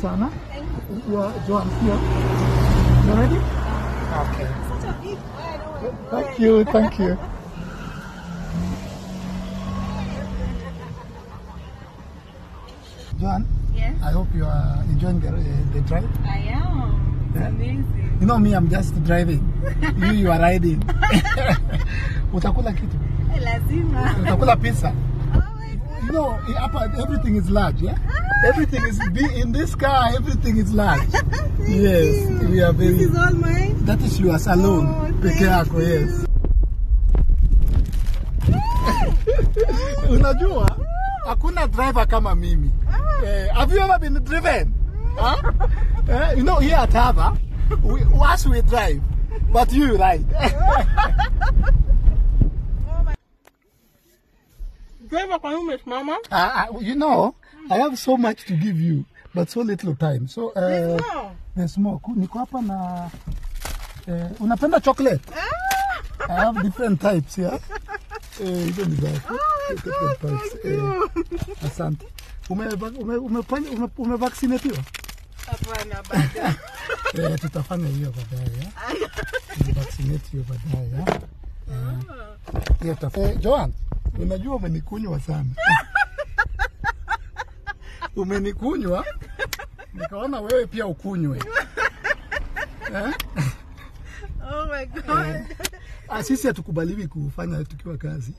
sana. Thank you. Your John here. You ready? Okay. Such a big word. Thank you. Thank you. John. Yes. I hope you are enjoying the drive. I am. It's amazing. You know me, I'm just driving. You are riding. Utakula kitu? Lazima. Utakula pizza. You know, everything is large, yeah? Everything is big in this car, everything is large. Yes, you. We are very. This is all mine? That is yours alone. Oh, Pekeako, yes. Unajua, hakuna driver kama mimi. Have you ever been driven? Huh? You know, here at Hava, we drive, but you ride. Driver, can you make mama? You know, I have so much to give you, but so little time. So, there's more. Niko hapa na unapenda chocolate? I have different types, yeah? You don't need that. Oh, God, thank you. Asante. Umevaccinatiwa? Hapana baada. Tutafanya hiyo baadaye, yeah? Umevaccinatiwa baadaye, yeah? Yeah, Joan, unajua umenikunywa sana. Umenikunywa, nikaona wewe pia ukunywe. Oh my God. Sisi hatukubaliwi kufanya tukiwa kazi.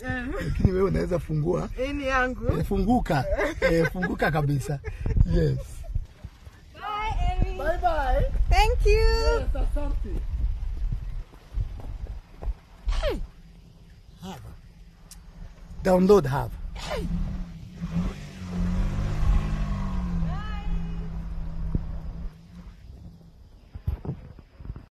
Lakini wewe unaweza fungua. Ini yangu. Funguka. Funguka kabisa. Yes. Bye, Amy. Bye bye. Thank you. Yes, asante. Hava. Download Hava.